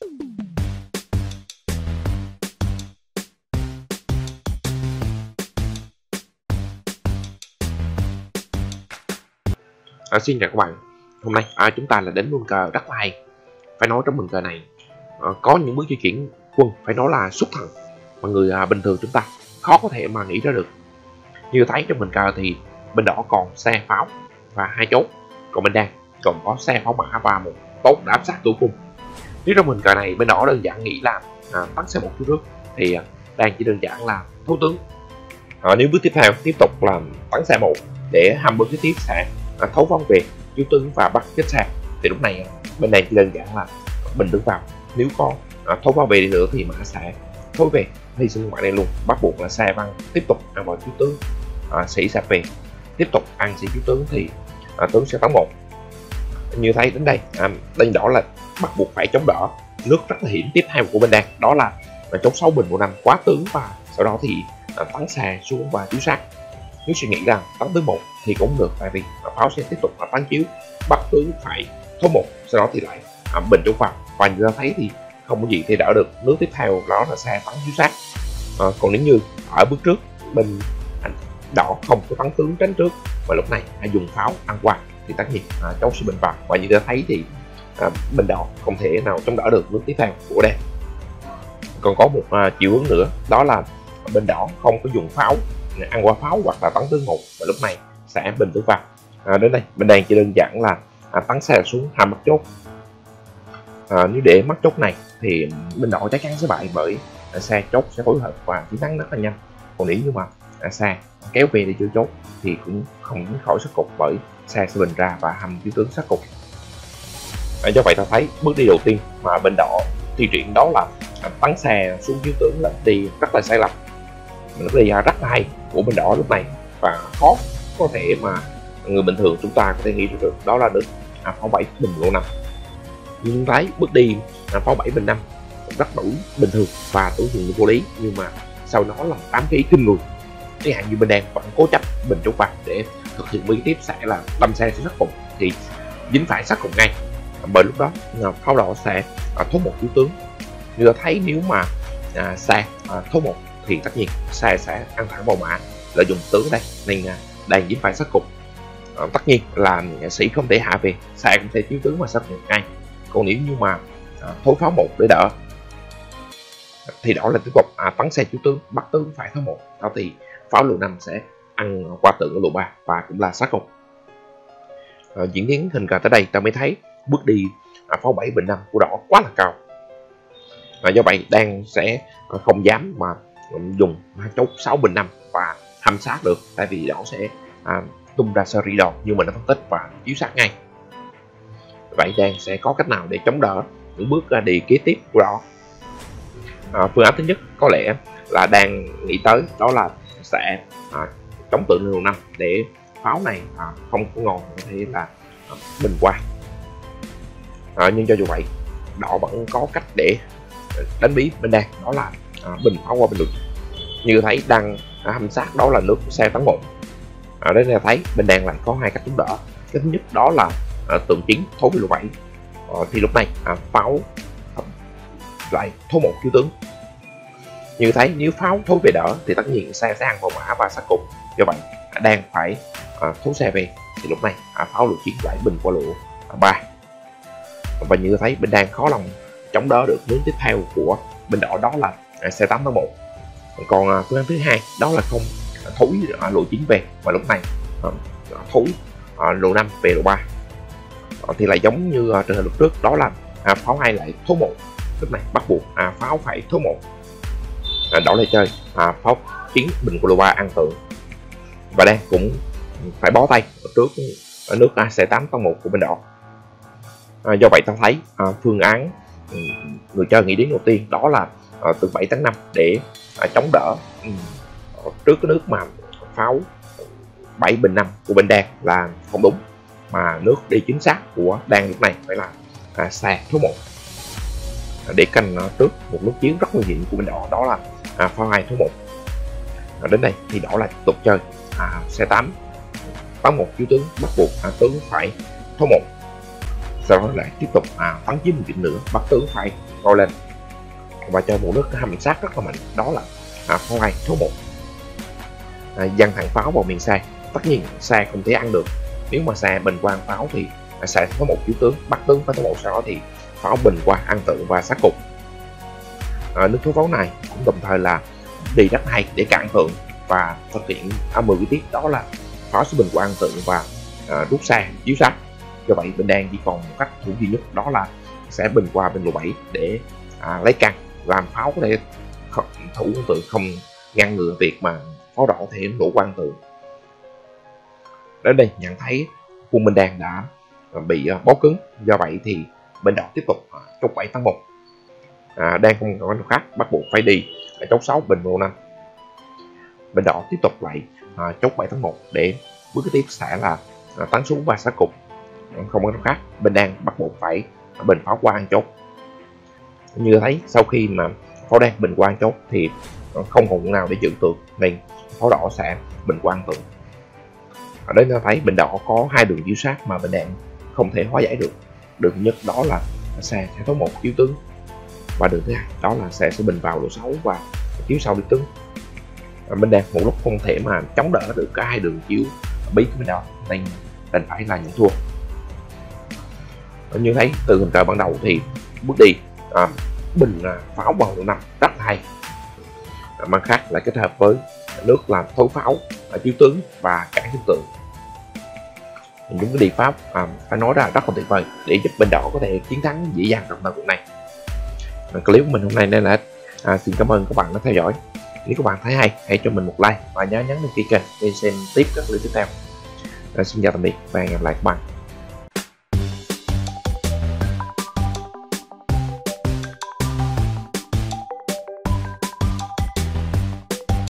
Xin chào các bạn. Hôm nay chúng ta là đến môn cờ rất là hay. Phải nói trong môn cờ này có những bước di chuyển quân phải nói là xuất thần mà người bình thường chúng ta khó có thể mà nghĩ ra được. Như thấy trong môn cờ thì bên đỏ còn xe pháo và hai chốt, còn bên đen còn có xe pháo mã và một tốt đã áp sát tủ cung. Nếu trong môn cờ này bên đỏ đơn giản nghĩ là tắt xe một chút trước thì đen chỉ đơn giản là thú tướng. Nếu bước tiếp theo tiếp tục là tấn xe một để hăm bước tiếp sẽ thấu vong về chú tướng và bắt chết sạc thì lúc này bên này chỉ đơn giản là bình tướng vào. Nếu có thấu vong về đi nữa thì mã sẽ thối về thì sinh mã này luôn, bắt buộc là xe văn tiếp tục ăn vào chú tướng, sĩ sạc về tiếp tục ăn sĩ chú tướng thì tướng sẽ tấn một. Như thấy đến đây bên đỏ là bắt buộc phải chống đỡ nước rất là hiểm. Tiếp theo của bên đen đó là chống 6 bình của năm quá tướng và sau đó thì tấn xe xuống và chú sát. Nếu suy nghĩ rằng tấn tướng một thì cũng được, tại vì pháo sẽ tiếp tục là tấn chiếu bắt tướng phải thối một, sau đó thì lại bình chống vào và như ta thấy thì không có gì thì đỡ được. Nước tiếp theo đó là xe tấn chiếu sát. Còn nếu như ở bước trước bên đỏ không có tấn tướng tránh trước và lúc này dùng pháo ăn qua thì tất nhiên cháu sẽ bình vào và như ta thấy thì bên đỏ không thể nào chống đỡ được nước tiếp theo của đen. Còn có một chiều hướng nữa đó là bên đỏ không có dùng pháo ăn qua pháo hoặc là tấn tướng một và lúc này sẽ bình tướng vào. Đến đây bên đen chỉ đơn giản là tấn xe xuống hàm mắt chốt. Nếu để mắt chốt này thì bên đỏ chắc chắn sẽ bại bởi xe chốt sẽ phối hợp và chiến thắng rất là nhanh. Còn nếu như mà xe kéo về để chữa chốt thì cũng không khỏi sát cục bởi xe sẽ bình ra và hầm chú tướng sát cục. Do vậy ta thấy bước đi đầu tiên mà bên đỏ thi triển đó là tấn xe xuống chú tướng là đi rất là sai lầm. Nó đi rất là hay của bên đỏ lúc này và khó có thể mà người bình thường chúng ta có thể nghĩ được, đó là được pháo 7 bình lộ 5. Nhưng thấy bước đi pháo 7 bình 5 rất đủ bình thường và tưởng chừng vô lý, nhưng mà sau đó là 8 cái ý kinh người. Cái hạn như bên đen vẫn cố chấp bình chống vào để thực hiện bí tiếp sẽ là đâm xe sẽ sát cục thì dính phải sát cục ngay, bởi lúc đó pháo đỏ sẽ thối một chú tướng. Như thấy nếu mà xe thối một thì tất nhiên xe sẽ ăn thẳng vào mã lợi dụng tướng đây nên đang dính phải sát cục. Tất nhiên là sĩ không thể hạ về, xe không thể chiếu tướng mà sát cục ngay. Còn nếu như mà thối pháo một để đỡ thì đó là tiếp tục tấn xe chú tướng bắt tướng phải thối một, đó thì pháo lộ 5 sẽ ăn qua tượng ở lộ 3 và cũng là sát cục. Diễn biến hình cờ tới đây ta mới thấy bước đi pháo 7 bình 5 của đỏ quá là cao. Do vậy đen sẽ không dám mà dùng chốt 6 bình 5 và hăm sát được, tại vì đỏ sẽ tung ra series đòn như mình đã phân tích và chiếu sát ngay. Vậy đen sẽ có cách nào để chống đỡ những bước đi kế tiếp của đỏ? Phương án thứ nhất có lẽ là đen nghĩ tới đó là sẽ chống tượng lộ 5 để pháo này không có ngon có thể là bình qua. Nhưng cho dù vậy đỏ vẫn có cách để đánh bí bên đen, đó là bình pháo qua bình luận. Như thấy đang hăm sát đó là nước xe tấn một. Đến đây thấy bên đen lại có hai cách chống đỡ. Cái thứ nhất đó là tượng chính thối lộ 7 thì lúc này pháo lại thối một chú tướng. Như thấy nếu pháo thối về đỡ thì tất nhiên xe sẽ ăn vào mã và sát cục. Do vậy đen phải thối xe về thì lúc này pháo lộ 9 lại bình qua lộ 3 và như thấy bên đen khó lòng chống đỡ được hướng tiếp theo của bên đỏ, đó là xe 8 tấn một. Còn phương án thứ hai đó là không thối lộ 9 về và lúc này thối lộ 5 về lộ 3 thì lại giống như trường hợp lúc trước, đó là pháo 2 lại thối một, lúc này bắt buộc pháo phải thối một. Đỏ lại chơi pháo 9 bình của lộ 3 ăn tượng và đen cũng phải bó tay trước nước xe 8 tấn một của bên đỏ. Do vậy ta thấy phương án người chơi nghĩ đến đầu tiên đó là từ 7 tấn 5 để chống đỡ trước cái nước mà pháo 7 bình 5 của bên đen là không đúng, mà nước đi chính xác của đen lúc này phải là xe thối một để canh trước một nước chiến rất nguy hiểm của bên đỏ, đó là pháo 2 thối một. Đến đây thì đỏ lại tiếp tục chơi xe 8 tấn một chú tướng, bắt buộc tướng phải thối một, sau đó lại tiếp tục tấn chiếm một chuyện nữa, bắt tướng phải coi lên và chơi bộ nước hầm sát rất là mạnh, đó là Hoai số 1. Dân thẳng pháo vào miền Sa, tất nhiên Sa không thể ăn được. Nếu mà Sa bình quan pháo thì Sa có một chiếu tướng, bắt tướng phá số 1, sau đó thì pháo bình qua ăn tượng và sát cục. Nước thú pháo này cũng đồng thời là đi rất hay để cạn tượng và thực hiện 10 cái tiết, đó là pháo sẽ bình qua ăn tượng và rút Sa chiếu sát. Do vậy bên đen chỉ còn một cách thủ duy nhất, đó là sẽ bình qua bên lộ 7 để lấy căn, làm pháo có thể thủ tượng, không ngăn ngừa việc mà pháo đỏ thêm đổ quan tượng. Đến đây nhận thấy quân bên đen đã bị bó cứng, do vậy thì bên đỏ tiếp tục chốt 7 tăng 1. Đen không còn cách khác, bắt buộc phải đi chốt 6 bình lộ 5. Bên đỏ tiếp tục lại chốt 7 tăng 1 để bước tiếp sẽ là tán xuống và sát cục. Không có cách khác, bên đen bắt buộc phải bình pháo qua ăn chốt. Như thấy sau khi mà pháo đen bình qua ăn chốt thì không còn nào để dự tượng, nên pháo đỏ sẽ bình qua ăn tượng. Ở đây ta thấy bình đỏ có hai đường chiếu sát mà bình đen không thể hóa giải được. Đường nhất đó là xe sẽ có một chiếu tướng, và đường thứ hai đó là xe sẽ bình vào lộ 6 và chiếu sau đi tướng. Bình đen một lúc không thể mà chống đỡ được cả hai đường chiếu bí của bình đỏ, nên đành phải là nhận thua. Như thấy từ hình cờ ban đầu thì bước đi bình pháo vào lộ 5 rất hay. Mặt khác lại kết hợp với nước làm thối pháo, chiếu tướng và cản chiếu tượng. Những cái địa pháp phải nói ra rất là tuyệt vời để giúp bên đỏ có thể chiến thắng dễ dàng trong cuộc này. Clip của mình hôm nay đây là hết. Xin cảm ơn các bạn đã theo dõi. Nếu các bạn thấy hay, hãy cho mình một like và nhớ nhấn đăng ký kênh để xem tiếp các clip tiếp theo. Xin chào tạm biệt và hẹn gặp lại các bạn.